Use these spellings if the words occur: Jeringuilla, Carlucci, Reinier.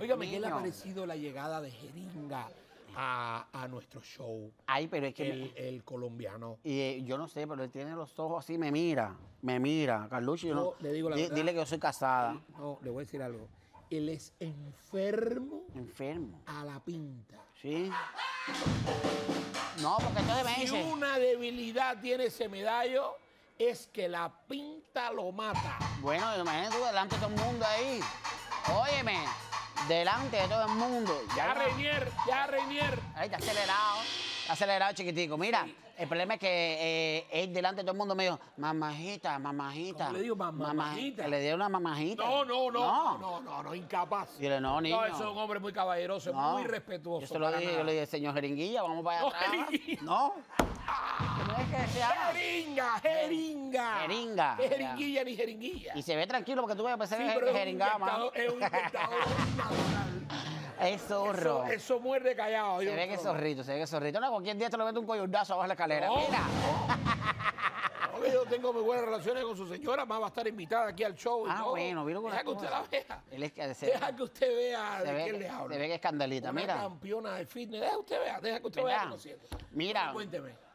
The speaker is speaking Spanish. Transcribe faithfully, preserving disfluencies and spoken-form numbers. Óigame, ¿qué le ha parecido la llegada de Jeringa a, a nuestro show? Ay, pero es que... El, me... el colombiano. Y eh, yo no sé, pero él tiene los ojos así, me mira, me mira. Carlucci, yo no... Le digo la verdad, dile que yo soy casada. No, le voy a decir algo. Él es enfermo... Enfermo. A la pinta. Sí. No, porque esto debe ser... Si una debilidad tiene ese medallo, es que la pinta lo mata. Bueno, imagínate tú delante de todo el mundo ahí. Óyeme, delante de todo el mundo. Ya, Reinier, ya, Reinier. Ay, está acelerado, está acelerado, chiquitico. Mira, sí. El problema es que eh, él delante de todo el mundo me dijo, mamajita, mamajita. ¿Cómo le digo mamajita? Le dio una mamajita. No, no, no, no, no, no, no, incapaz. Dile, no, niño. No, eso es un hombre muy caballeroso, no. Muy respetuoso. Yo se lo dije, yo le dije, señor Jeringuilla, vamos para allá atrás. No, Jeringa, jeringa. Jeringa. Jeringuilla ni jeringuilla. Y se ve tranquilo porque tú vas a pensar que es jeringada, mano. Es un inventador natural. Es zorro. Eso, eso muerde callado. Se ve que es zorrito, se ve que es zorrito. No, cualquier día te lo mete un coyundazo abajo de la escalera. No, mira. No, no, yo tengo muy buenas relaciones con su señora, más va a estar invitada aquí al show. Ah, todo. Bueno, vino con la... Deja que usted la vea. Él es que se... Deja que usted vea de quién le habla. Se ve que es escandalita, mira. Una campeona de fitness. Deja que usted vea, deja que usted vea. Mira. Cuénteme.